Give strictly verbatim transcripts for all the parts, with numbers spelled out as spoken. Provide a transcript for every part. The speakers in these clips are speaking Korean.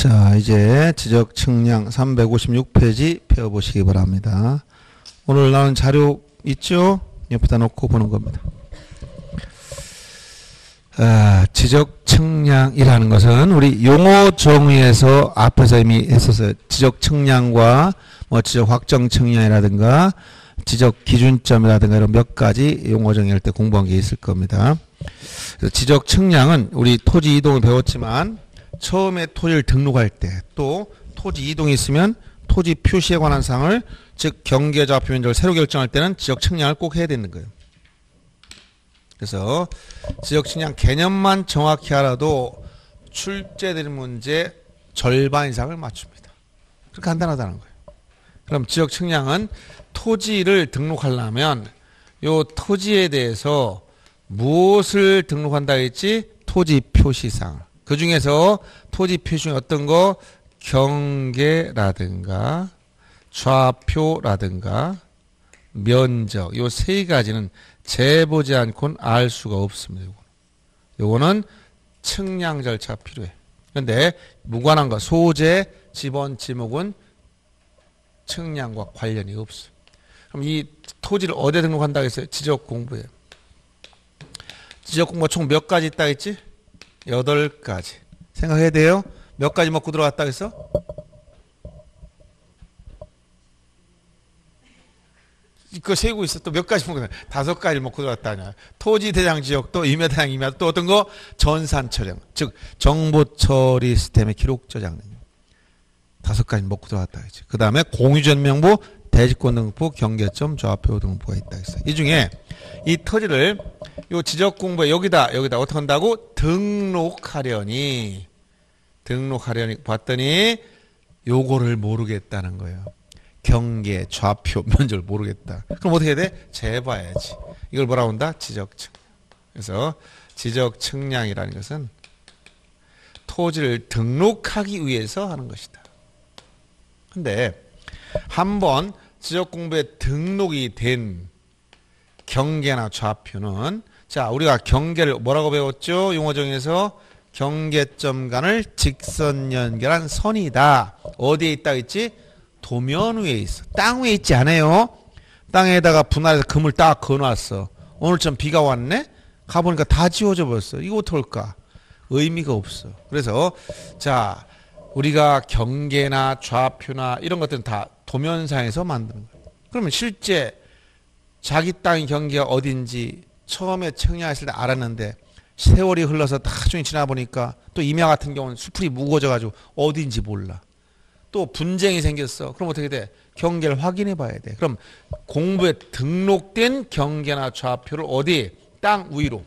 자, 이제 지적측량 삼백오십육 페이지 펴보시기 바랍니다. 오늘 나온 자료 있죠? 옆에다 놓고 보는 겁니다. 아, 지적측량이라는 것은 우리 용어 정의에서 앞에서 이미 했었어요. 지적측량과 뭐 지적확정측량이라든가 지적기준점이라든가 이런 몇 가지 용어 정의할 때 공부한 게 있을 겁니다. 지적측량은 우리 토지 이동을 배웠지만 처음에 토지를 등록할 때, 또 토지 이동이 있으면 토지 표시에 관한 사항을, 즉 경계좌 표면적을 새로 결정할 때는 지적측량을 꼭 해야 되는 거예요. 그래서 지적측량 개념만 정확히 알아도 출제되는 문제 절반 이상을 맞춥니다. 그렇게 간단하다는 거예요. 그럼 지적측량은 토지를 등록하려면 요 토지에 대해서 무엇을 등록한다 했지? 토지 표시사항. 그 중에서 토지 표시 중에 어떤 거? 경계라든가 좌표라든가 면적, 요 세 가지는 재보지 않고는 알 수가 없습니다. 요거는 측량 절차 필요해. 그런데 무관한 거, 소재, 지번, 지목은 측량과 관련이 없어요. 그럼 이 토지를 어디에 등록한다고 했어요? 지적공부에. 지적공부가 총 몇 가지 있다 했지? 여덟 가지. 생각해야 돼요. 몇 가지 먹고 들어갔다 했어? 그 세고 있어. 또 몇 가지 먹고 들어갔다. 다섯 가지 먹고 들어갔다냐. 토지 대장 지역도 임야대장 임야 또 어떤 거? 전산 처량. 즉 정보 처리 시스템의 기록 저장. 다섯 가지 먹고 들어갔다 했지. 그 다음에 공유전명부, 대지권 등록부, 경계점, 좌표 등록부가 있다 했어. 이 중에 이 토지를 요 지적 공부에 여기다 여기다 어떻게 한다고? 등록하려니. 등록하려니 봤더니 요거를 모르겠다는 거예요. 경계, 좌표, 면적을 모르겠다. 그럼 어떻게 해야 돼? 재봐야지. 이걸 뭐라고 한다? 지적측량. 그래서 지적측량이라는 것은 토지를 등록하기 위해서 하는 것이다. 근데 한번 지적공부에 등록이 된 경계나 좌표는, 자, 우리가 경계를 뭐라고 배웠죠? 용어정의에서 경계점 간을 직선 연결한 선이다. 어디에 있다고 했지? 도면 위에 있어. 땅 위에 있지 않아요. 땅에다가 분할해서 금을 딱 그어놨어. 오늘쯤 비가 왔네? 가보니까 다 지워져 버렸어. 이거 어떡할까? 의미가 없어. 그래서 자, 우리가 경계나 좌표나 이런 것들은 다 도면상에서 만드는 거예요. 그러면 실제 자기 땅의 경계가 어딘지 처음에 측량했을 때 알았는데 세월이 흘러서 나중에 지나보니까, 또 임야 같은 경우는 수풀이 무거워져가지고 어딘지 몰라. 또 분쟁이 생겼어. 그럼 어떻게 돼? 경계를 확인해 봐야 돼. 그럼 공부에 등록된 경계나 좌표를 어디? 땅 위로,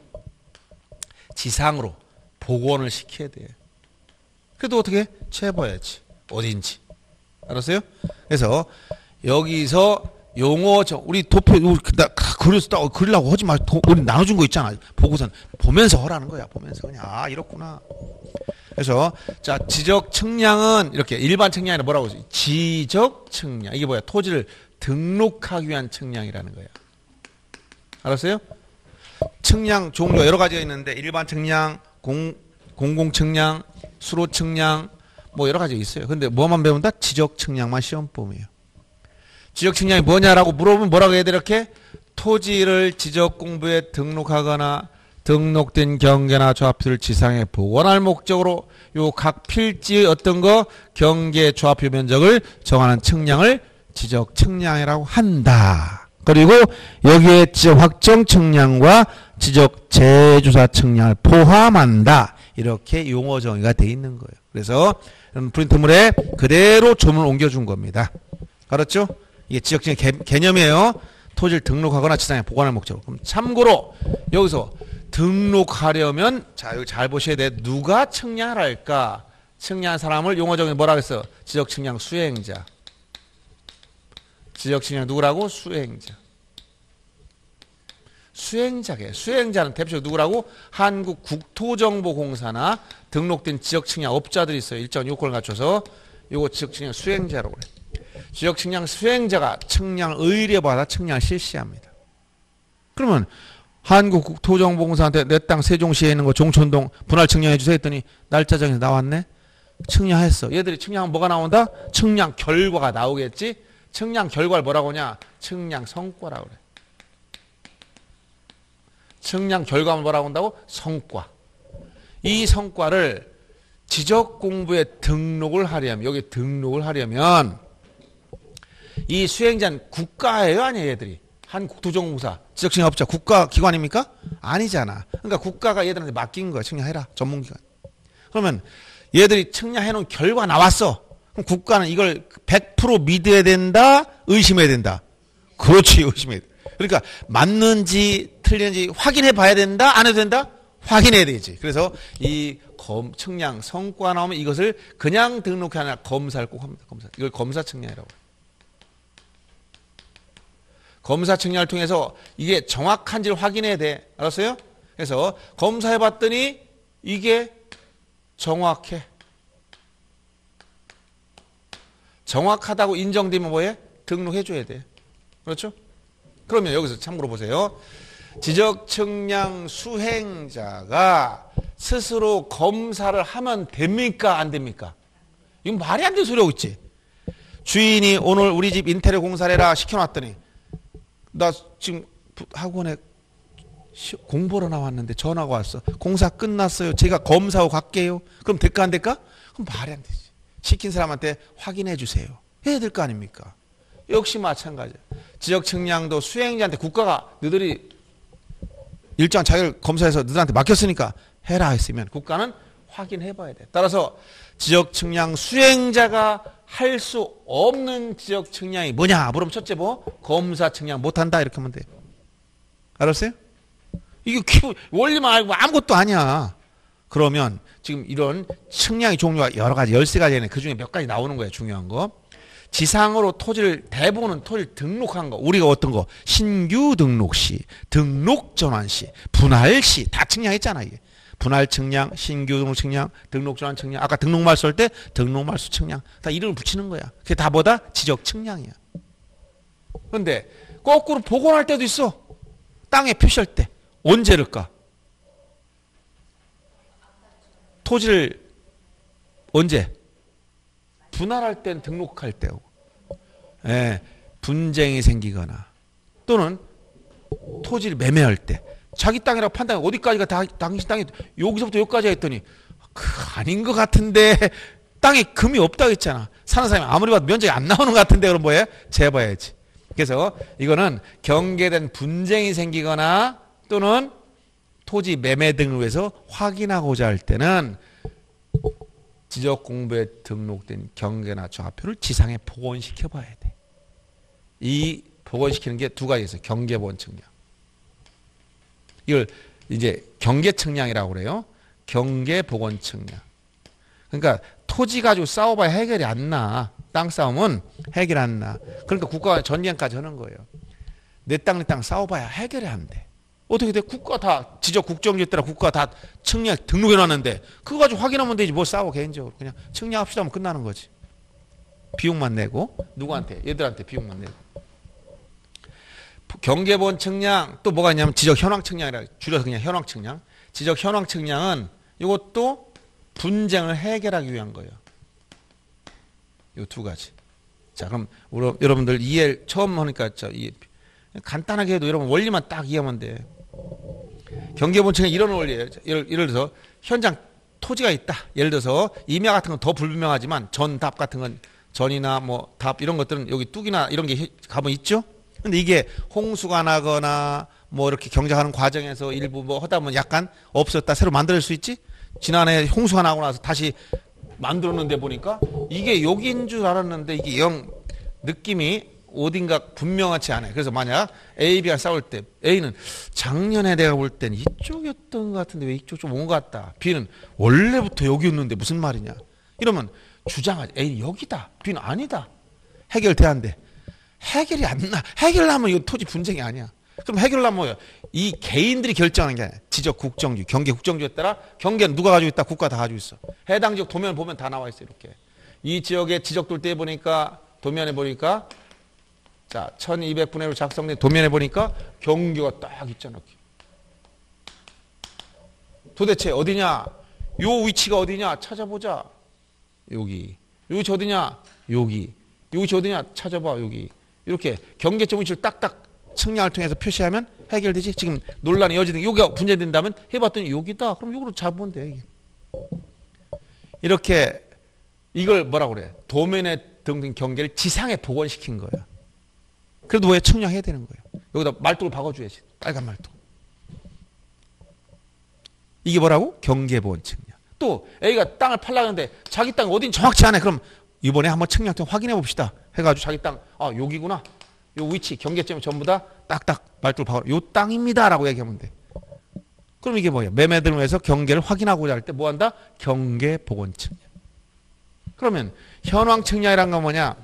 지상으로 복원을 시켜야 돼. 그래도 어떻게? 재봐야지. 어딘지. 알았어요? 그래서 여기서 용어, 저, 우리 도표, 나, 그렸다, 그리려고 하지 마. 도, 우리 나눠준 거 있잖아. 보고선, 보면서 하라는 거야. 보면서 그냥, 아, 이렇구나. 그래서, 자, 지적 측량은, 이렇게, 일반 측량이 아니라 뭐라고 했지? 지적 측량. 이게 뭐야? 토지를 등록하기 위한 측량이라는 거야. 알았어요? 측량 종류가 여러 가지가 있는데, 일반 측량, 공, 공공 측량, 수로 측량, 뭐 여러 가지가 있어요. 근데 뭐만 배운다? 지적 측량만 시험범위에요. 지적측량이 뭐냐라고 물어보면 뭐라고 해야 돼? 이렇게 토지를 지적공부에 등록하거나 등록된 경계나 좌표를 지상에 복원할 목적으로 요 각 필지의 어떤 거 경계 좌표 면적을 정하는 측량을 지적측량이라고 한다. 그리고 여기에 지적확정측량과 지적재조사측량을 포함한다. 이렇게 용어 정의가 돼 있는 거예요. 그래서 프린트물에 그대로 조문을 옮겨준 겁니다. 알았죠? 이게 지적측량 개념이에요. 토지를 등록하거나 지상에 보관할 목적으로. 그럼 참고로 여기서 등록하려면, 자, 여기 잘 보셔야 돼. 누가 측량을 할까? 측량한 사람을 용어적으로 뭐라고 했어? 지적측량 수행자. 지적측량 누구라고? 수행자. 수행자게. 수행자는 대표적으로 누구라고? 한국국토정보공사나 등록된 지적측량 업자들이 있어요. 일정 요건을 갖춰서 요거 지적측량 수행자라고 그래. 지적측량 수행자가 측량을 의뢰받아 측량을 실시합니다. 그러면 한국국토정보공사한테 내 땅 세종시에 있는 거 종촌동 분할 측량해주세요 했더니 날짜 정해서 나왔네. 측량했어. 얘들이 측량하면 뭐가 나온다? 측량 결과가 나오겠지? 측량 결과를 뭐라고 하냐? 측량 성과라고 그래. 측량 결과는 뭐라고 한다고? 성과. 이 성과를 지적 공부에 등록을 하려면, 여기 등록을 하려면, 이 수행자는 국가예요, 아니에요, 얘들이? 한국국토정보공사, 지적측량업자, 국가기관입니까? 아니잖아. 그러니까 국가가 얘들한테 맡긴 거야. 측량해라, 전문기관. 그러면 얘들이 측량해놓은 결과 나왔어. 그럼 국가는 이걸 백 퍼센트 믿어야 된다, 의심해야 된다. 그렇지, 의심해야 돼. 그러니까 맞는지 틀리는지 확인해 봐야 된다, 안 해도 된다? 확인해야 되지. 그래서 이 검, 측량 성과 나오면 이것을 그냥 등록해 하나 검사를 꼭 합니다. 검사. 이걸 검사 측량이라고 해요. 검사 측량을 통해서 이게 정확한지를 확인해야 돼. 알았어요? 그래서 검사해 봤더니 이게 정확해. 정확하다고 인정되면 뭐해? 등록해 줘야 돼. 그렇죠? 그러면 여기서 참고로 보세요. 지적측량 수행자가 스스로 검사를 하면 됩니까? 안 됩니까? 이건 말이 안 되는 소리하고 있지. 주인이 오늘 우리 집 인테리어 공사를 해라 시켜놨더니 나 지금 학원에 공부하러 나왔는데 전화가 왔어. 공사 끝났어요. 제가 검사하고 갈게요. 그럼 될까 안 될까? 그럼 말이 안 되지. 시킨 사람한테 확인해 주세요. 해야 될 거 아닙니까? 역시 마찬가지야. 지적측량도 수행자한테 국가가 너희들이 일정한 자격을 검사해서 너희들한테 맡겼으니까 해라 했으면 국가는 확인해 봐야 돼. 따라서 지적측량 수행자가 할 수 없는 지적측량이 뭐냐? 그럼 첫째 뭐? 검사측량 못한다 이렇게 하면 돼. 알았어요? 이게 기본 원리만 알고 아무것도 아니야. 그러면 지금 이런 측량의 종류가 여러 가지 열세 가지가 있는데 그중에 몇 가지 나오는 거예요. 중요한 거. 지상으로 토지를 대부분은 토지를 등록한 거. 우리가 어떤 거? 신규 등록 시, 등록 전환 시, 분할 시 다 측량했잖아 이게. 분할 측량, 신규 등록 측량, 등록 전환 측량. 아까 등록 말소 할 때 등록 말소 측량. 다 이름을 붙이는 거야. 그게 다 뭐다? 지적 측량이야. 그런데 거꾸로 복원할 때도 있어. 땅에 표시할 때. 언제일까? 토지를 언제? 분할할 때는 등록할 때고, 예, 분쟁이 생기거나 또는 토지를 매매할 때 자기 땅이라고 판단해 어디까지가 다 당신 땅이 여기서부터 여기까지 했더니 그 아닌 것 같은데 땅에 금이 없다고 했잖아. 사는 사람이 아무리 봐도 면적이 안 나오는 것 같은데 그럼 뭐해? 재봐야지. 그래서 이거는 경계된 분쟁이 생기거나 또는 토지 매매 등으로 해서 확인하고자 할 때는 지적 공부에 등록된 경계나 좌표를 지상에 복원시켜 봐야 돼. 이 복원시키는 게 두 가지 있어요. 경계 복원 측량. 이걸 이제 경계 측량이라고 그래요. 경계 복원 측량. 그러니까 토지 가지고 싸워봐야 해결이 안 나. 땅 싸움은 해결 안 나. 그러니까 국가가 전쟁까지 하는 거예요. 내 땅 내 땅 싸워봐야 해결이 안 돼. 어떻게 돼? 국가 다 지적 국정지때라 국가 다 측량 등록해 놨는데 그거 가지고 확인하면 되지 뭐 싸워 개인적으로 그냥 측량합시다 하면 끝나는 거지. 비용만 내고 누구한테? 얘들한테 비용만 내고. 경계본 측량 또 뭐가 있냐면 지적 현황 측량이라 줄여서 그냥 현황 측량. 지적 현황 측량은 이것도 분쟁을 해결하기 위한 거예요. 이 두 가지. 자 그럼 우리, 여러분들 이해 처음 하니까 저 이해 간단하게 해도 여러분 원리만 딱 이해하면 돼. 경계본층에 이런 원리예요. 예를, 예를 들어서 현장 토지가 있다. 예를 들어서 임야 같은 건 더 불분명하지만 전, 답 같은 건 전이나 뭐 답 이런 것들은 여기 뚝이나 이런 게 가면 있죠. 근데 이게 홍수가 나거나 뭐 이렇게 경작하는 과정에서 일부 뭐 하다 보면 약간 없었다 새로 만들 수 있지. 지난해 홍수가 나고 나서 다시 만들었는데 보니까 이게 여기인 줄 알았는데 이게 영 느낌이 어딘가 분명하지 않아요. 그래서 만약 A, B가 싸울 때 A는 작년에 내가 볼 땐 이쪽이었던 것 같은데 왜 이쪽 좀 온 것 같다. B는 원래부터 여기였는데 무슨 말이냐. 이러면 주장하지. A는 여기다. B는 아니다. 해결돼야 한대. 해결이 안 나. 해결하면 이거 토지 분쟁이 아니야. 그럼 해결하면 뭐예요? 이 개인들이 결정하는 게 아니야. 지적 국정주, 경계 국정주에 따라 경계는 누가 가지고 있다. 국가 다 가지고 있어. 해당 지역 도면 보면 다 나와 있어 이렇게. 이 지역의 지적 돌대에 보니까 도면에 보니까 자, 천이백 분의 일로 작성된 도면에 보니까 경계가 딱 있잖아. 도대체 어디냐? 요 위치가 어디냐? 찾아보자. 여기. 여기 저 어디냐? 여기. 여기 저 어디냐? 찾아봐, 여기. 이렇게 경계점 위치를 딱딱 측량을 통해서 표시하면 해결되지. 지금 논란이 이어지는 여기가 분쟁된다면 해봤더니 여기다. 그럼 여기로 잡으면 돼. 이렇게 이걸 뭐라고 그래? 도면에 등등 경계를 지상에 복원시킨 거야. 그래도 왜 측량해야 되는 거예요. 여기다 말뚝을 박아줘야지. 빨간 말뚝. 이게 뭐라고? 경계보원 측량. 또 A가 땅을 팔라는데 자기 땅 어딘 정확치 않아. 그럼 이번에 한번 측량 좀 확인해 봅시다. 해가지고 자기 땅, 아 여기구나. 요 위치, 경계점이 전부 다 딱딱 말뚝을 박아. 요 땅입니다. 라고 얘기하면 돼. 그럼 이게 뭐예요? 매매 등을 위해서 경계를 확인하고자 할 때 뭐 한다? 경계보원 측량. 그러면 현황 측량이란 건 뭐냐?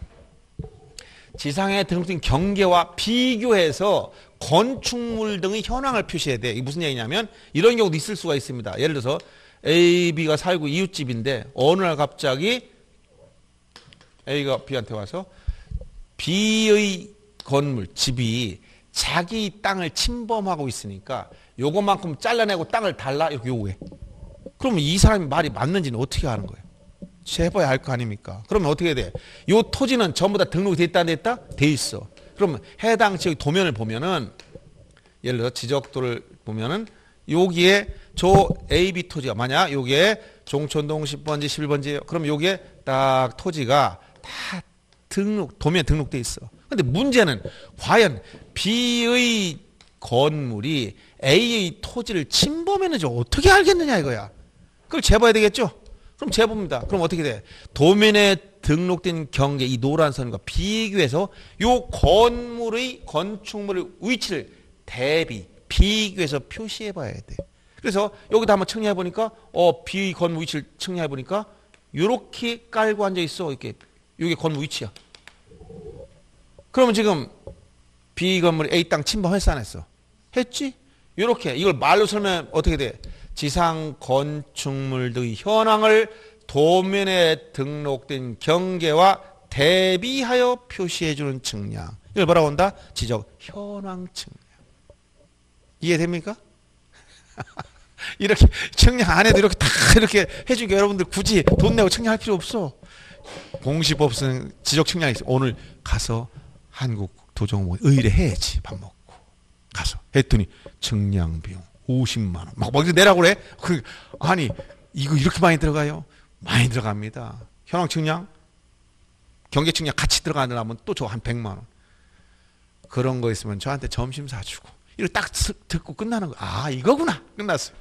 지상에 등록된 경계와 비교해서 건축물 등의 현황을 표시해야 돼. 이게 무슨 얘기냐면 이런 경우도 있을 수가 있습니다. 예를 들어서 A, B가 살고 이웃집인데 어느 날 갑자기 A가 B한테 와서 B의 건물, 집이 자기 땅을 침범하고 있으니까 요것만큼 잘라내고 땅을 달라 이렇게 요구해. 그러면 이 사람이 말이 맞는지는 어떻게 아는 거예요? 재봐야 알 거 아닙니까? 그러면 어떻게 돼? 요 토지는 전부 다 등록이 돼 있다, 안 돼 있다? 돼 있어. 그러면 해당 지역 도면을 보면은, 예를 들어 지적도를 보면은, 여기에 저 에이비 토지가, 만약 여기에 종촌동 십 번지, 십일 번지, 그럼 여기에 딱 토지가 다 등록, 도면에 등록돼 있어. 근데 문제는, 과연 B의 건물이 A의 토지를 침범했는지 어떻게 알겠느냐 이거야. 그걸 재봐야 되겠죠? 그럼 재봅니다. 그럼 어떻게 돼? 도면에 등록된 경계, 이 노란 선과 비교해서 요 건물의, 건축물의 위치를 대비, 비교해서 표시해 봐야 돼. 그래서 여기다 한번 측량해 보니까, 어, B 건물 위치를 측량해 보니까, 요렇게 깔고 앉아 있어. 이렇게. 요게 건물 위치야. 그러면 지금 B 건물이 A 땅 침범했어, 안 했어? 했지? 요렇게. 이걸 말로 설명하면 어떻게 돼? 지상 건축물 등의 현황을 도면에 등록된 경계와 대비하여 표시해주는 측량. 이걸 뭐라고 한다? 지적 현황 측량. 이해됩니까? 이렇게 측량 안 해도 이렇게 다 이렇게 해준 게 여러분들 굳이 돈 내고 측량할 필요 없어. 공시법 쓰는 지적 측량이 있어. 오늘 가서 한국국토정보공사 의뢰해야지. 밥 먹고 가서 했더니 측량 비용 오십만 원. 막, 막, 내라고 그래? 그, 아니, 이거 이렇게 많이 들어가요? 많이 들어갑니다. 현황 측량, 경계 측량 같이 들어가느라면 또 저 한 백만 원. 그런 거 있으면 저한테 점심 사주고, 이렇게 딱 듣고 끝나는 거. 아, 이거구나. 끝났어요.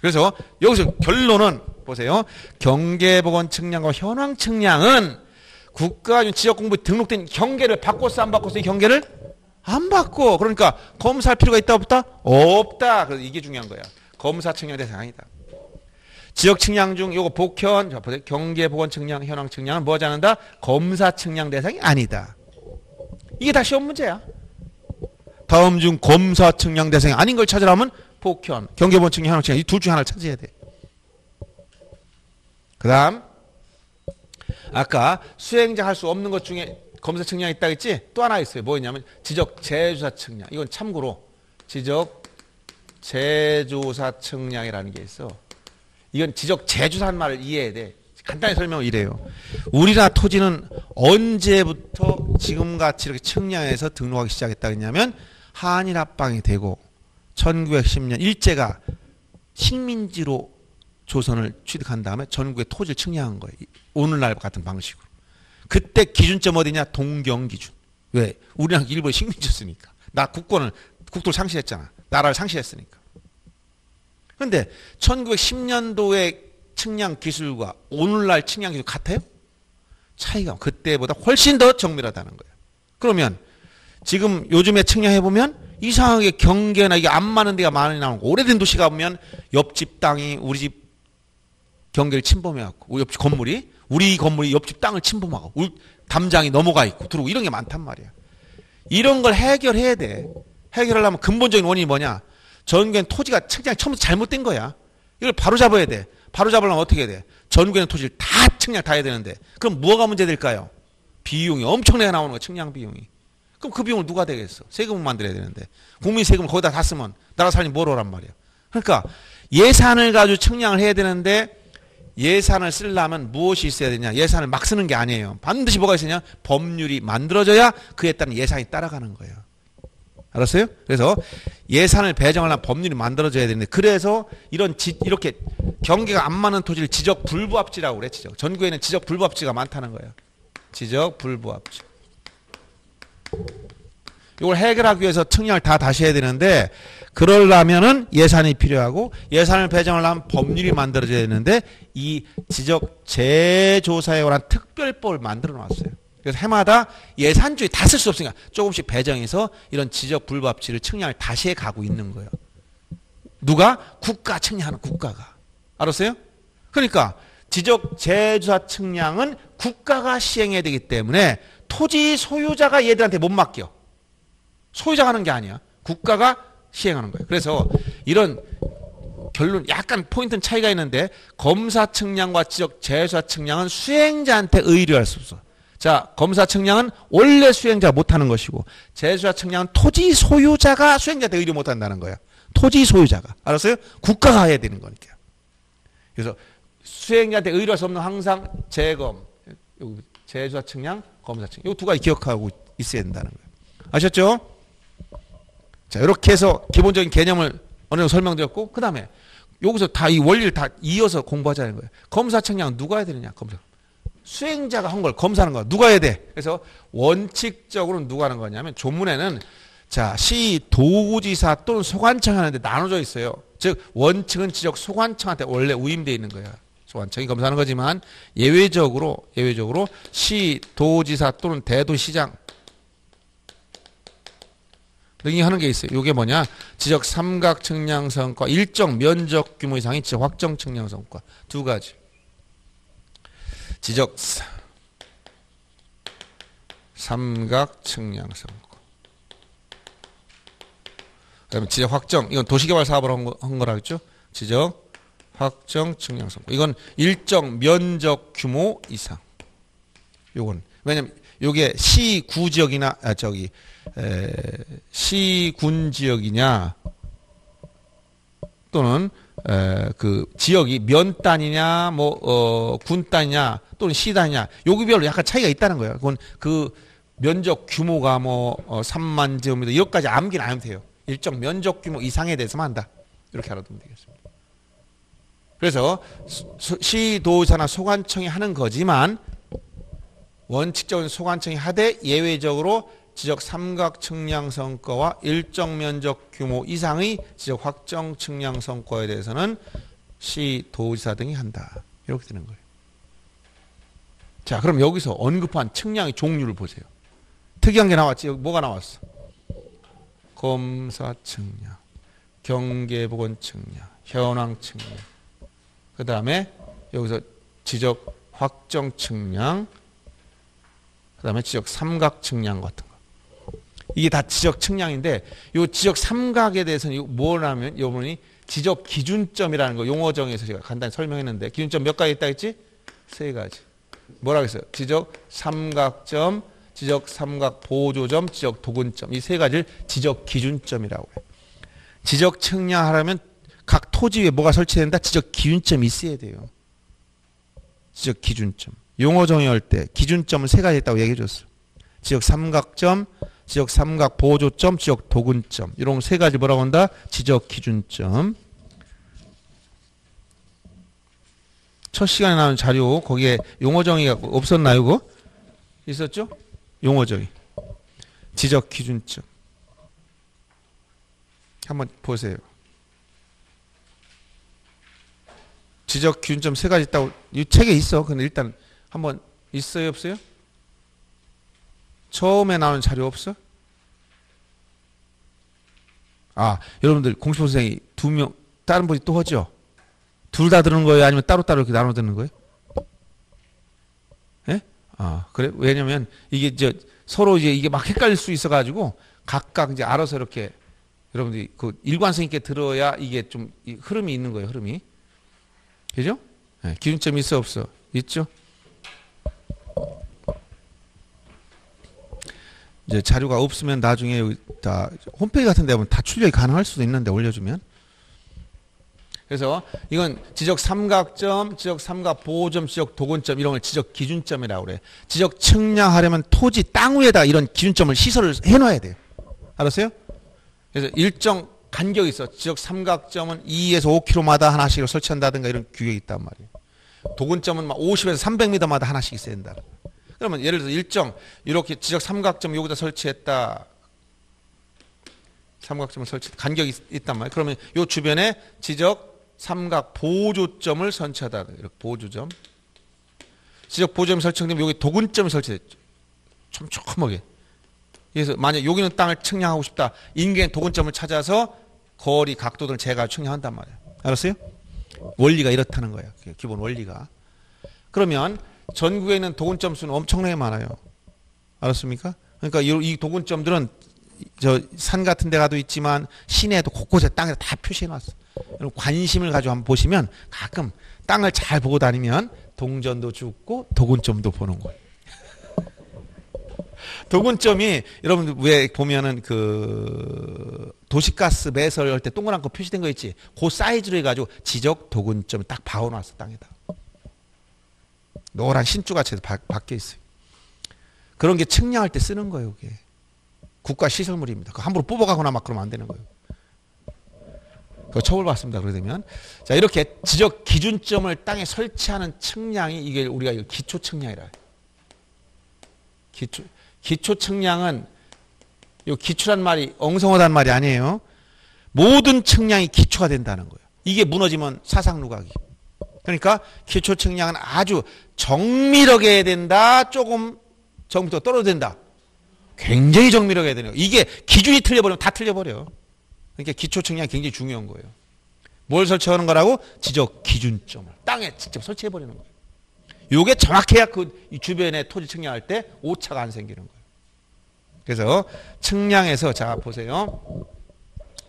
그래서 여기서 결론은, 보세요. 경계보건 측량과 현황 측량은 국가유 지역공부에 등록된 경계를 바꿨어, 안 바꿨어, 이 경계를? 안 바꿔. 그러니까 검사할 필요가 있다 없다? 없다. 그래서 이게 중요한 거야. 검사 측량 대상 아니다. 지역 측량 중 요거 복현, 자 보세요. 경계 보건 측량, 현황 측량은 뭐 하지 않는다? 검사 측량 대상이 아니다. 이게 다 시험 문제야. 다음 중 검사 측량 대상이 아닌 걸 찾으라면 복현, 경계 보건 측량, 현황 측량 이 둘 중에 하나를 찾아야 돼. 그다음 아까 수행자 할 수 없는 것 중에 검사 측량이 있다 했지? 또 하나 있어요. 뭐였냐면 지적 재조사 측량. 이건 참고로 지적 재조사 측량이라는 게 있어. 이건 지적 재조사라는 말을 이해해야 돼. 간단히 설명을 이래요. 우리나라 토지는 언제부터 지금같이 이렇게 측량해서 등록하기 시작했다 했냐면 한일합방이 되고 천구백십 년 일제가 식민지로 조선을 취득한 다음에 전국의 토지를 측량한 거예요. 오늘날 같은 방식으로. 그때 기준점 어디냐? 동경 기준. 왜? 우리랑 일본이 식민지였으니까. 나 국권을, 국토를 상실했잖아. 나라를 상실했으니까. 근데 천구백십 년도의 측량 기술과 오늘날 측량 기술 같아요? 차이가 그때보다 훨씬 더 정밀하다는 거예요. 그러면 지금 요즘에 측량해보면 이상하게 경계나 이게 안 맞는 데가 많이 나오는 거. 오래된 도시 가보면 옆집 땅이 우리 집 경계를 침범해갖고, 우리 옆집 건물이 우리 건물이 옆집 땅을 침범하고 울, 담장이 넘어가 있고 들어오고 이런 게 많단 말이야. 이런 걸 해결해야 돼. 해결하려면 근본적인 원인이 뭐냐? 전국에는 토지가 측량이 처음부터 잘못된 거야. 이걸 바로 잡아야 돼. 바로 잡으려면 어떻게 해야 돼? 전국에는 토지를 다 측량 다 해야 되는데 그럼 뭐가 문제될까요? 비용이 엄청나게 나오는 거야. 측량 비용이. 그럼 그 비용을 누가 되겠어? 세금을 만들어야 되는데 국민 세금을 거기다 다 쓰면 나라 살림 뭐로 오란 말이야. 그러니까 예산을 가지고 측량을 해야 되는데 예산을 쓰려면 무엇이 있어야 되냐. 예산을 막 쓰는 게 아니에요. 반드시 뭐가 있으냐. 법률이 만들어져야 그에 따른 예산이 따라가는 거예요. 알았어요? 그래서 예산을 배정하려면 법률이 만들어져야 되는데, 그래서 이런 지, 이렇게 경계가 안 맞는 토지를 지적 불부합지라고 그래. 지적. 전국에는 지적 불부합지가 많다는 거예요. 지적 불부합지. 이걸 해결하기 위해서 측량을 다 다시 해야 되는데, 그러려면은 예산이 필요하고, 예산을 배정하려면 법률이 만들어져야 되는데, 이 지적 재조사에 관한 특별법을 만들어 놨어요. 그래서 해마다 예산주의 다 쓸 수 없으니까 조금씩 배정해서 이런 지적 불법지를 측량을 다시 해가고 있는 거예요. 누가? 국가 측량하는 국가가. 알았어요? 그러니까 지적 재조사 측량은 국가가 시행해야 되기 때문에 토지 소유자가 얘들한테 못 맡겨. 소유자가 하는 게 아니야. 국가가 시행하는 거예요. 그래서 이런 결론, 약간 포인트는 차이가 있는데, 검사 측량과 지적 재조사 측량은 수행자한테 의뢰할 수 없어. 자, 검사 측량은 원래 수행자가 못하는 것이고, 재조사 측량은 토지 소유자가 수행자한테 의뢰 못한다는 거야. 토지 소유자가. 알았어요? 국가가 해야 되는 거니까. 그래서 수행자한테 의뢰할 수 없는 항상 재검, 재조사 측량, 검사 측량. 이 두 가지 기억하고 있어야 된다는 거예요. 아셨죠? 자, 이렇게 해서 기본적인 개념을 어느 정도 설명드렸고, 그 다음에 여기서 다 이 원리를 다 이어서 공부하자는 거예요. 검사 측량은 누가 해야 되느냐? 검사. 수행자가 한 걸 검사하는 거 누가 해야 돼? 그래서 원칙적으로는 누가 하는 거냐면, 조문에는 자, 시, 도지사 또는 소관청 하는데 나눠져 있어요. 즉 원칙은 지적 소관청한테 원래 우임돼 있는 거야. 소관청이 검사하는 거지만 예외적으로 예외적으로 시, 도지사 또는 대도시장 등이 하는 게 있어요. 이게 뭐냐? 지적 삼각 측량 성과, 일정 면적 규모 이상의 지적 확정 측량 성과, 두 가지. 지적 삼각 측량 성과, 그다음에 지적 확정, 이건 도시개발 사업을 한, 거, 한 거라고 했죠. 지적 확정 측량 성과, 이건 일정 면적 규모 이상. 요건 왜냐면 요게 시구 지역이나 아, 저기 에, 시군 지역이냐 또는 에, 그 지역이 면 단위냐 뭐 어, 군 단위냐 또는 시 단위냐, 요기별로 약간 차이가 있다는 거예요. 그건 그 면적 규모가 뭐 어, 삼만 제곱미터 이것까지 암기는 안 해도 돼요. 일정 면적 규모 이상에 대해서만 한다. 이렇게 알아두면 되겠습니다. 그래서 시도지사나 소관청이 하는 거지만 원칙적인 소관청이 하되 예외적으로 지적 삼각 측량 성과와 일정 면적 규모 이상의 지적 확정 측량 성과에 대해서는 시, 도지사 등이 한다. 이렇게 되는 거예요. 자, 그럼 여기서 언급한 측량의 종류를 보세요. 특이한 게 나왔지. 여기 뭐가 나왔어? 검사 측량, 경계보건 측량, 현황 측량. 그 다음에 여기서 지적 확정 측량, 그 다음에 지적 삼각 측량 같은. 이게 다 지적 측량인데, 요 지적 삼각에 대해서는 이거 뭐냐면, 요번이 지적 기준점이라는 거 용어정에서 제가 간단히 설명했는데, 기준점 몇 가지 있다 했지? 세 가지. 뭐라고 했어요? 지적 삼각점, 지적 삼각 보조점, 지적 도근점. 이 세 가지를 지적 기준점이라고 해요. 지적 측량하려면 각 토지 위에 뭐가 설치된다? 지적 기준점이 있어야 돼요. 지적 기준점. 용어정의할 때 기준점은 세 가지 있다고 얘기해 줬어. 지적 삼각점, 지적 삼각 보조점, 지적 도근점. 이런 세 가지 뭐라고 한다? 지적 기준점. 첫 시간에 나온 자료, 거기에 용어 정의가 없었나요, 그거? 있었죠? 용어 정의. 지적 기준점. 한번 보세요. 지적 기준점 세 가지 있다고, 이 책에 있어. 근데 일단 한번 있어요, 없어요? 처음에 나오는 자료 없어? 아, 여러분들 공시보 선생이 두 명, 다른 분이 또 하죠? 둘 다 들은 거예요? 아니면 따로따로 이렇게 나눠 듣는 거예요? 예? 아, 그래? 왜냐면 이게 이제 서로 이제 이게 막 헷갈릴 수 있어가지고 각각 이제 알아서 이렇게 여러분들이 그 일관성 있게 들어야 이게 좀 흐름이 있는 거예요, 흐름이. 그죠? 예, 기준점이 있어, 없어? 있죠? 이제 자료가 없으면 나중에 여기 다 홈페이지 같은 데 보면 다 출력이 가능할 수도 있는데 올려주면. 그래서 이건 지적 삼각점, 지적 삼각 보호점, 지적 도근점 이런 걸 지적 기준점이라고 그래. 지적 측량하려면 토지 땅 위에다 이런 기준점을 시설을 해놔야 돼요. 알았어요? 그래서 일정 간격이 있어. 지적 삼각점은 이에서 오 킬로미터마다 하나씩 설치한다든가 이런 규격이 있단 말이에요. 도근점은 막 오십에서 삼백 미터마다 하나씩 있어야 된다. 그러면 예를 들어서 일정 이렇게 지적 삼각점 여기다 설치했다. 삼각점을 설치 간격이 있단 말이에요. 그러면 이 주변에 지적 삼각 보조점을 설치하다. 이렇게 보조점. 지적 보조점이 설치되면 여기 도근점이 설치됐죠. 촘촘하게. 그래서 만약 여기는 땅을 측량하고 싶다. 인계인 도근점을 찾아서 거리, 각도 등을 재가지고 측량한단 말이에요. 알았어요? 원리가 이렇다는 거예요. 기본 원리가. 그러면 전국에 있는 도근점 수는 엄청나게 많아요. 알았습니까? 그러니까 이 도근점들은 저 산 같은 데 가도 있지만 시내에도 곳곳에 땅에 다 표시해놨어. 여러분 관심을 가지고 한번 보시면 가끔 땅을 잘 보고 다니면 동전도 죽고 도근점도 보는 거예요. 도근점이 여러분 왜 보면은 그 도시가스 매설할 때 동그란 거 표시된 거 있지? 그 사이즈로 해가지고 지적 도근점 딱 박아놨어 땅에다. 노란 신주같이 박혀 있어요. 그런 게 측량할 때 쓰는 거예요. 이게 국가시설물입니다. 그 함부로 뽑아가거나 막 그러면 안 되는 거예요. 그거 처벌받습니다. 그러게 되면. 자, 이렇게 지적 기준점을 땅에 설치하는 측량이 이게 우리가 이거 기초 측량이라 해요. 기초, 기초 측량은 이 기초란 말이 엉성하단 말이 아니에요. 모든 측량이 기초가 된다는 거예요. 이게 무너지면 사상 누각이. 그러니까 기초 측량은 아주 정밀하게 해야 된다. 조금 정부터 떨어져야 된다. 굉장히 정밀하게 해야 되는 거예요. 이게 기준이 틀려버리면 다 틀려버려요. 그러니까 기초 측량이 굉장히 중요한 거예요. 뭘 설치하는 거라고? 지적 기준점을 땅에 직접 설치해버리는 거예요. 요게 정확해야 그 주변에 토지 측량할 때 오차가 안 생기는 거예요. 그래서 측량에서 자 보세요.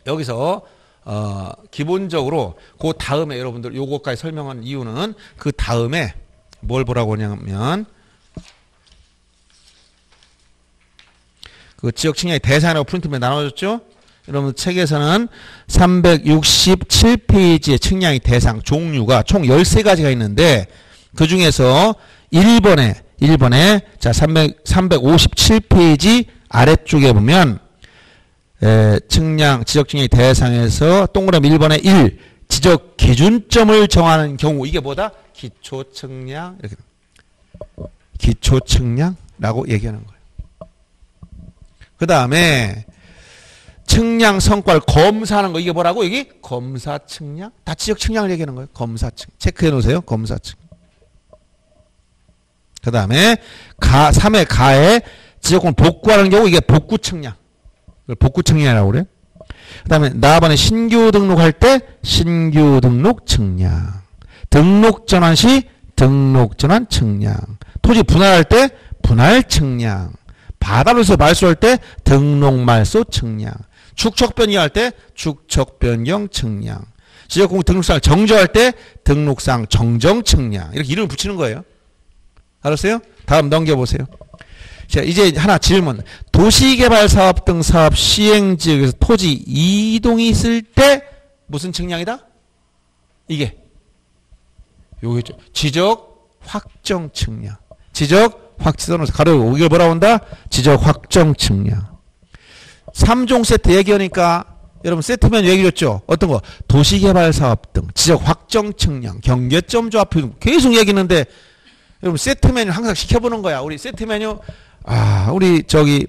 여기서 어 기본적으로 그 다음에 여러분들 요거까지 설명한 이유는 그 다음에 뭘 보라고 하냐면 그 지적 측량의 대상이라고 프린트면 나눠줬죠? 여러분 책에서는 삼백육십칠 페이지의 측량의 대상 종류가 총 열세 가지가 있는데 그 중에서 일 번에 일 번에 자 삼백오십칠 페이지 아래쪽에 보면 에, 측량 지적 측량의 대상에서 동그라미 일 번에 일 지적 기준점을 정하는 경우 이게 뭐다? 기초 측량 이렇게 기초 측량이라고 얘기하는 거예요. 그 다음에 측량 성과를 검사하는 거 이게 뭐라고? 여기 검사 측량 다 지적 측량을 얘기하는 거예요. 검사 측 체크해 놓으세요. 검사 측량 그 다음에 가 삼의 가에 지적권 복구하는 경우 이게 복구 측량 복구 측량이라고 그래. 그 다음에 나번에 신규 등록할 때 신규 등록 측량 등록 전환 시 등록 전환 측량 토지 분할할 때 분할 측량 바다로서 말소할 때 등록 말소 측량 축척 변경할 때 축척 변경 측량 지역공 등록사항 정정할 때 등록사항 정정 측량 이렇게 이름을 붙이는 거예요. 알았어요? 다음 넘겨보세요. 자 이제 하나 질문. 도시개발사업 등 사업 시행지역에서 토지 이동이 있을 때 무슨 측량이다? 이게 요거죠. 지적 확정 측량 지적 확지선으로서 가로 이걸 뭐라고 한다? 지적 확정 측량. 삼 종 세트 얘기하니까 여러분 세트면 얘기했죠. 어떤 거? 도시개발 사업 등 지적 확정 측량, 경계점 조합 표준 계속 얘기했는데 여러분 세트 메뉴 항상 시켜보는 거야. 우리 세트 메뉴 아 우리 저기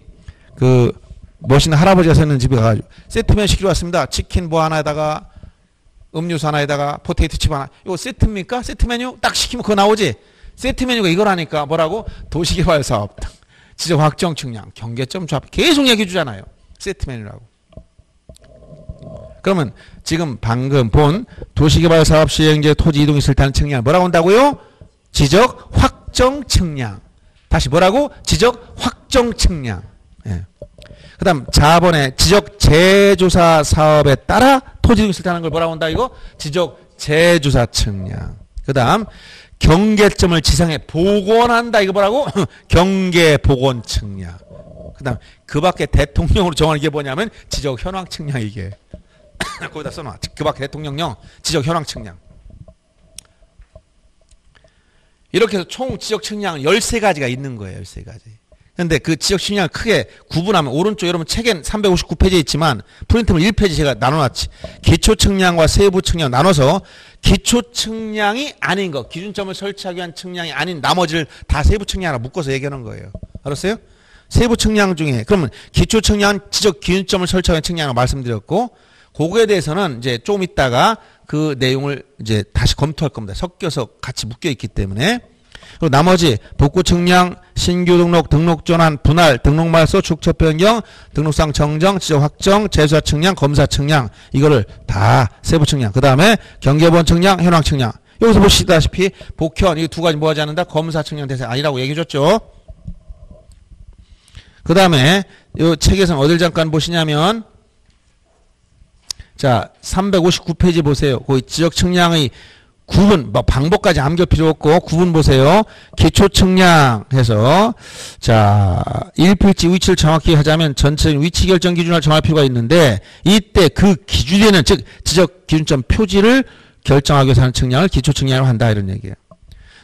그 멋있는 할아버지가 사는 집에 가가지고 세트 메뉴 시키러 왔습니다. 치킨 뭐 하나에다가 음료수 하나에다가 포테이토 칩 하나. 이거 세트입니까? 세트 메뉴 딱 시키면 그거 나오지. 세트 메뉴가 이거라니까 뭐라고? 도시개발 사업 등 지적 확정 측량, 경계점 조합 계속 얘기해 주잖아요. 세트 메뉴라고. 그러면 지금 방금 본 도시개발 사업 시행지역 토지 이동이 있을 때는 측량 뭐라고 한다고요? 지적 확정 측량. 다시 뭐라고? 지적 확정 측량. 예. 그다음 사 번에 지적 재조사 사업에 따라 토지 이동이 있을 때 하는 걸 뭐라고 한다 이거? 지적 재조사 측량. 그다음 경계점을 지상에 복원한다. 이거 뭐라고? 경계 복원 측량. 그 다음, 그 밖에 대통령으로 정하는 게 뭐냐면 지적 현황 측량 이게. 거기다 써놔. 그 밖에 대통령령 지적현황측량. 이렇게 해서 총 지적측량 열세 가지가 있는 거예요. 열세 가지. 근데 그 지적측량을 크게 구분하면, 오른쪽 여러분 책엔 삼백오십구 페이지에 있지만 프린트물 일 페이지 제가 나눠놨지. 기초측량과 세부측량 나눠서 기초측량이 아닌 거, 기준점을 설치하기 위한 측량이 아닌 나머지를 다 세부측량으로 묶어서 얘기하는 거예요. 알았어요? 세부측량 중에, 그러면 기초측량은 지적기준점을 설치하기 위한 측량이라고 말씀드렸고, 그거에 대해서는 이제 조금 있다가 그 내용을 이제 다시 검토할 겁니다. 섞여서 같이 묶여있기 때문에. 그리고 나머지 복구측량, 신규등록, 등록전환, 분할, 등록말소, 축처변경, 등록상 정정, 지적확정, 재수사측량, 검사측량, 이거를 다 세부측량. 그 다음에 경계본측량, 현황측량. 여기서 보시다시피 복현 이 두 가지 뭐 하지 않는다? 검사측량 대상 아니라고 얘기해줬죠. 그 다음에 이 책에서는 어딜 잠깐 보시냐면, 자, 삼백오십구 페이지 보세요. 거기 지적측량의 구분, 뭐 방법까지 암기할 필요 없고, 구분 보세요. 기초측량 해서, 자, 일 필지 위치를 정확히 하자면 전체적인 위치결정 기준을 정할 필요가 있는데, 이때 그 기준에는, 즉, 지적기준점 표지를 결정하기 위해서 하는 측량을 기초측량으로 한다, 이런 얘기예요.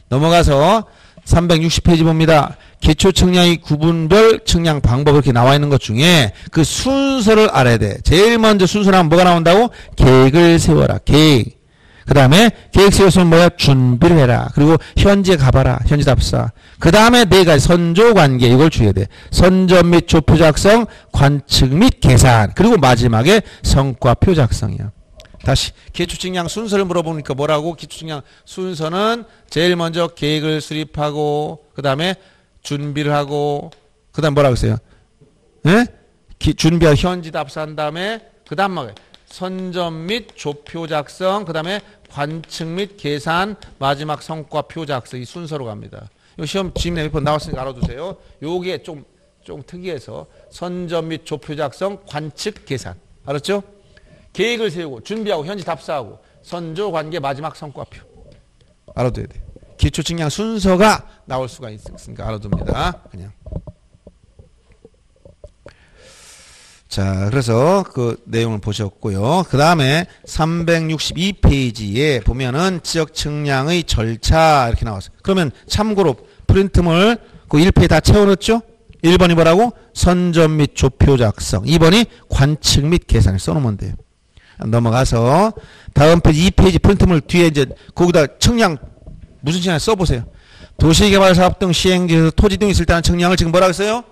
넘어가서 삼백육십 페이지 봅니다. 기초측량의 구분별 측량 방법, 이렇게 나와 있는 것 중에 그 순서를 알아야 돼. 제일 먼저 순서를 하면 뭐가 나온다고? 계획을 세워라. 계획. 그 다음에 계획 세웠으면 뭐야? 준비를 해라. 그리고 현지에 가봐라. 현지 답사. 그 다음에 네 가지 선조관계, 이걸 주의해야 돼. 선전 및 조표 작성, 관측 및 계산, 그리고 마지막에 성과표 작성이야. 다시 기초측량 순서를 물어보니까 뭐라고? 기초측량 순서는 제일 먼저 계획을 수립하고, 그 다음에 준비를 하고, 그 다음 뭐라고 했어요? 예? 준비하고 현지 답사한 다음에, 그 다음 막 선점 및 조표 작성, 그 다음에 관측 및 계산, 마지막 성과표 작성, 이 순서로 갑니다. 이 시험 지금 몇 번 나왔으니까 알아두세요. 요게 좀, 좀 특이해서 선점 및 조표 작성, 관측, 계산. 알았죠? 계획을 세우고, 준비하고, 현지 답사하고, 선조 관계, 마지막 성과표. 알아둬야 돼. 기초측량 순서가 나올 수가 있으니까 알아둡니다. 그냥. 자, 그래서 그 내용을 보셨고요. 그 다음에 삼백육십이 페이지에 보면은 지적측량의 절차 이렇게 나왔어요. 그러면 참고로 프린트물 그 일 페이지 다 채워넣었죠? 일 번이 뭐라고? 선점 및 조표 작성. 이 번이 관측 및 계산을 써놓으면 돼요. 넘어가서 다음 페이지 이 페이지 프린트물 뒤에 이제 거기다 측량 무슨 측량 써보세요. 도시개발사업 등 시행지에서 토지 등이 있을 때 하는 측량을 지금 뭐라고 했어요?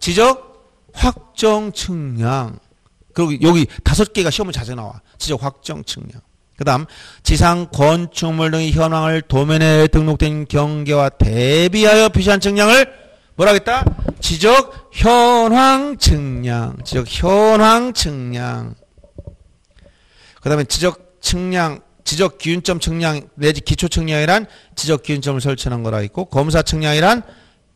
지적 확정 측량. 그리고 여기 다섯 개가 시험에 자주 나와. 지적 확정 측량. 그 다음 지상 건축물 등의 현황을 도면에 등록된 경계와 대비하여 표시한 측량을 뭐라고 했다? 지적 현황 측량. 지적 현황 측량. 그 다음에 지적 측량, 지적 기준점 측량 내지 기초 측량이란 지적 기준점을 설치하는 거라 있고, 검사 측량이란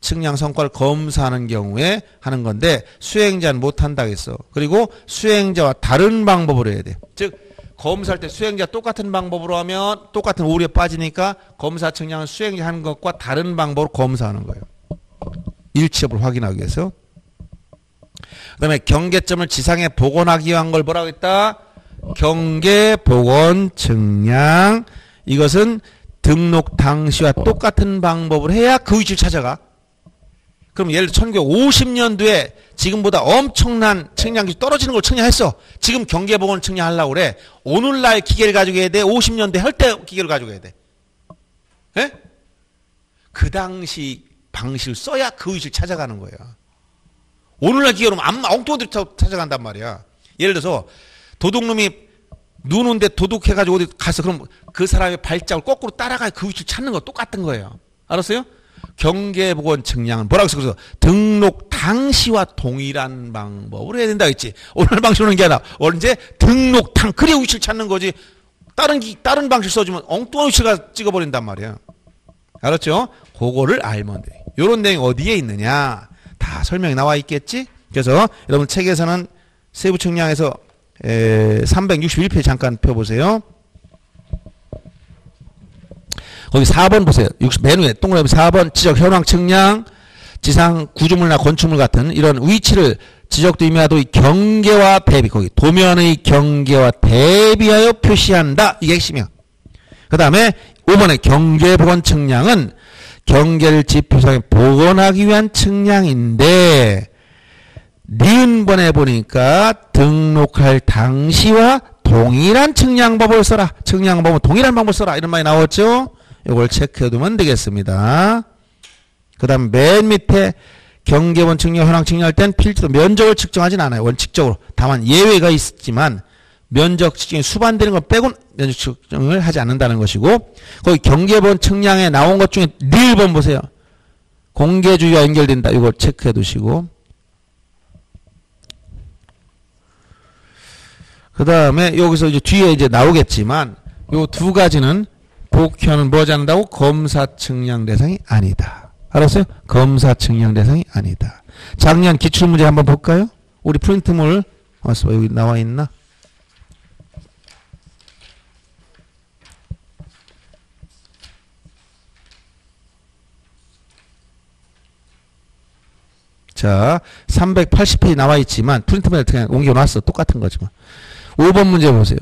측량 성과를 검사하는 경우에 하는 건데 수행자는 못한다고 했어. 그리고 수행자와 다른 방법으로 해야 돼. 즉 검사할 때 수행자 똑같은 방법으로 하면 똑같은 오류에 빠지니까 검사 측량은 수행자 하는 것과 다른 방법으로 검사하는 거예요. 일치업을 확인하기 위해서. 그 다음에 경계점을 지상에 복원하기 위한 걸 뭐라고 했다? 경계 복원 측량. 이것은 등록 당시와 똑같은 방법을 해야 그 위치를 찾아가. 그럼 예를 들어 천구백오십 년도에 지금보다 엄청난 측량 기술 떨어지는 걸 측량했어. 지금 경계 복원 측량 하려고 그래. 오늘날 기계를 가지고 해야 돼. 오십 년대 할 때 기계를 가지고 해야 돼. 예? 그 당시 방식을 써야 그 위치를 찾아가는 거야. 오늘날 기계로 엉뚱한 데로 찾아간단 말이야. 예를 들어서 도둑놈이 눈 오는데 도둑해가지고 어디 가서, 그럼 그 사람의 발자국을 거꾸로 따라가야 그 위치를 찾는 거 똑같은 거예요. 알았어요? 경계복원 측량은 뭐라고 했어? 그래서 등록 당시와 동일한 방법으로 해야 된다고 했지. 오늘 방식으로 하는 게 아니라 언제 등록 당, 그래 위치를 찾는 거지. 다른, 기, 다른 방식 써주면 엉뚱한 위치가 찍어버린단 말이야. 알았죠? 그거를 알면 돼. 요런 내용이 어디에 있느냐. 다 설명이 나와 있겠지? 그래서 여러분 책에서는 세부 측량에서 에, 삼백육십일 페이지 잠깐 펴보세요. 거기 사 번 보세요. 육십, 맨 위에 동그라미 사 번 지적 현황 측량, 지상 구조물이나 건축물 같은 이런 위치를 지적도 임의하도 이 경계와 대비, 거기 도면의 경계와 대비하여 표시한다. 이게 핵심이야. 그 다음에 오 번의 경계 복원 측량은 경계를 지표상에 복원하기 위한 측량인데, 니은번에 보니까 등록할 당시와 동일한 측량법을 써라. 측량법은 동일한 방법을 써라. 이런 말이 나왔죠? 이걸 체크해두면 되겠습니다. 그 다음 맨 밑에 경계본 측량, 현황 측량할 땐 필지도 면적을 측정하진 않아요. 원칙적으로. 다만 예외가 있지만 면적 측정이 수반되는 걸 빼고는 면적 측정을 하지 않는다는 것이고, 거기 경계본 측량에 나온 것 중에 일 번 보세요. 공개주의와 연결된다. 이걸 체크해 두시고, 그 다음에 여기서 이제 뒤에 이제 나오겠지만 요 두 가지는 복현은 뭐 하지 않는다고? 검사 측량 대상이 아니다. 알았어요? 검사 측량 대상이 아니다. 작년 기출문제 한번 볼까요? 우리 프린트물 왔어. 여기 나와 있나? 자, 삼백팔십 페이지 나와 있지만 프린트물 그냥 옮겨놨어. 똑같은 거지만. 오 번 문제 보세요.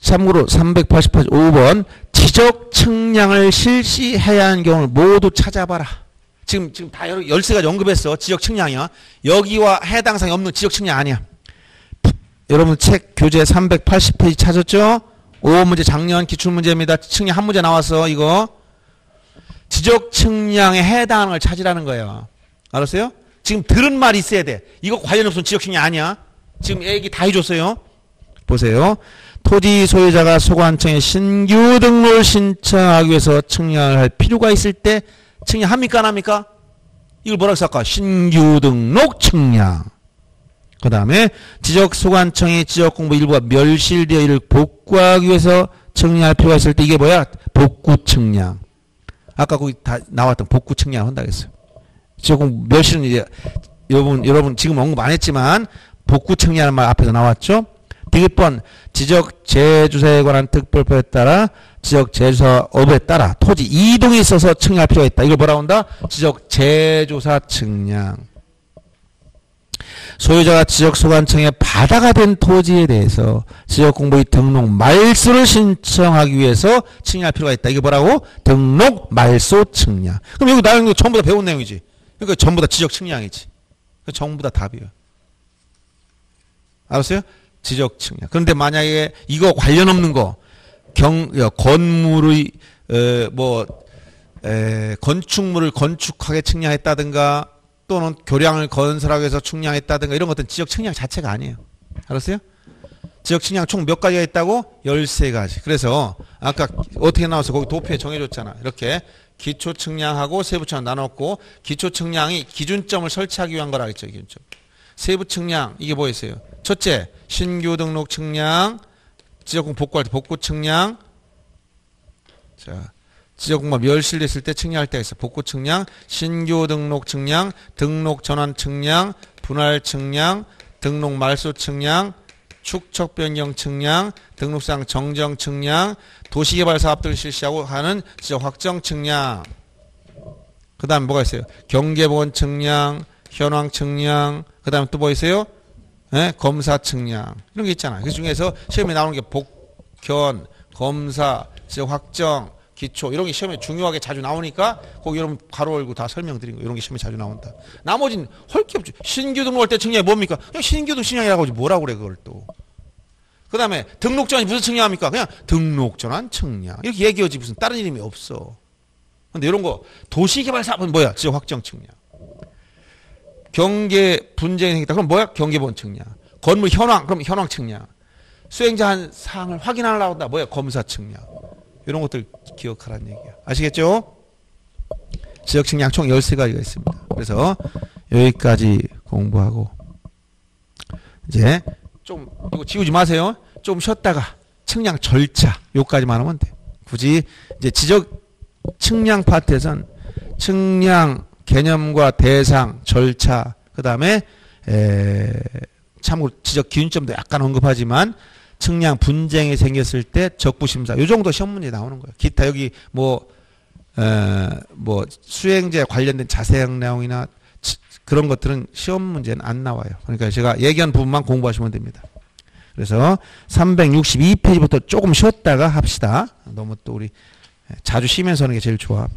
참고로 삼백팔십 페이지 오 번 지적 측량을 실시해야 하는 경우를 모두 찾아봐라. 지금 지금 다 여러 열세 가지 언급했어. 지적 측량이야. 여기와 해당 사항이 없는 지적 측량 아니야. 여러분 책 교재 삼백팔십 페이지 찾았죠? 오 번 문제 작년 기출 문제입니다. 측량 한 문제 나왔어. 이거 지적 측량에 해당하는 걸 찾으라는 거예요. 알았어요? 지금 들은 말이 있어야 돼. 이거 관련 없으면 지적 측량 아니야. 지금 얘기 다 해줬어요. 보세요. 토지 소유자가 소관청에 신규 등록을 신청하기 위해서 측량을 할 필요가 있을 때 측량합니까? 안 합니까? 이걸 뭐라고 할까? 신규 등록 측량. 그 다음에 지적 소관청의 지적 공부 일부가 멸실되어 이를 복구하기 위해서 측량할 필요가 있을 때 이게 뭐야? 복구 측량. 아까 거기 다 나왔던 복구 측량 한다고 했어요. 지적 공부 멸실은 이제 여러분, 여러분 지금 언급 안 했지만 복구 측량이라는 말 앞에서 나왔죠. 일 번 지적 재주사에 관한 특별법에 따라 지적 재주사 업에 따라 토지 이동에 있어서 측량할 필요가 있다. 이걸 뭐라고 한다? 지적 재조사 측량. 소유자가 지적소관청에 바다가 된 토지에 대해서 지적공부의 등록 말소를 신청하기 위해서 측량할 필요가 있다. 이게 뭐라고? 등록 말소 측량. 그럼 여기 나온 거 전부 다 배운 내용이지. 그러니까 전부 다 지적 측량이지. 그러니까 전부 다 답이에요. 알았어요? 지적 측량. 그런데 만약에 이거 관련 없는 거, 경, 건물의, 에, 뭐, 에, 건축물을 건축하게 측량했다든가, 또는 교량을 건설하기 위해서 측량했다든가, 이런 것들은 지적 측량 자체가 아니에요. 알았어요? 지적 측량 총 몇 가지가 있다고? 열세 가지. 그래서, 아까 어떻게 나와서 거기 도표에 정해줬잖아. 이렇게. 기초 측량하고 세부 측량 나눴고, 기초 측량이 기준점을 설치하기 위한 거라 했죠. 기준점. 세부 측량, 이게 뭐였어요? 첫째, 신규 등록 측량, 지적공 복구할 때 복구 측량, 자, 지적공만 멸실됐을 때 측량할 때가 있어. 복구 측량, 신규 등록 측량, 등록 전환 측량, 분할 측량, 등록 말소 측량, 축척 변경 측량, 등록상 정정 측량, 도시개발 사업 등을 실시하고 하는 지적 확정 측량. 그 다음에 뭐가 있어요? 경계보건 측량, 현황 측량, 그 다음에 또 뭐 있어요? 예? 검사 측량. 이런 게 있잖아요. 그 중에서 시험에 나오는 게 복현, 검사, 지적 확정, 기초. 이런 게 시험에 중요하게 자주 나오니까, 거기 여러분 가로 열고 다 설명드린 거. 이런 게 시험에 자주 나온다. 나머지는 헐 게 없죠. 신규 등록할 때 측량이 뭡니까? 그냥 신규 등록 측량이라고 하지. 뭐라고 그래, 그걸 또. 그 다음에 등록 전환이 무슨 측량합니까? 그냥 등록 전환 측량. 이렇게 얘기하지. 무슨 다른 이름이 없어. 근데 이런 거, 도시개발 사업은 뭐야? 지적 확정 측량. 경계 분쟁이 생겼다. 그럼 뭐야? 경계본 측량. 건물 현황. 그럼 현황 측량. 수행자 한 사항을 확인하려고 한다. 뭐야? 검사 측량. 이런 것들 기억하라는 얘기야. 아시겠죠? 지적 측량 총 열세 가지가 있습니다. 그래서 여기까지 공부하고 이제 좀 이거 지우지 마세요. 좀 쉬었다가 측량 절차 요까지만 하면 돼. 굳이 이제 지적 측량 파트에선 측량 개념과 대상, 절차, 그 다음에 참고로 지적 기준점도 약간 언급하지만 측량 분쟁이 생겼을 때 적부심사 이 정도 시험 문제 나오는 거예요. 기타 여기 뭐 뭐 뭐 수행자에 관련된 자세한 내용이나 그런 것들은 시험 문제는 안 나와요. 그러니까 제가 얘기한 부분만 공부하시면 됩니다. 그래서 삼백육십이 페이지부터 조금 쉬었다가 합시다. 너무 또 우리 자주 쉬면서 하는 게 제일 좋아.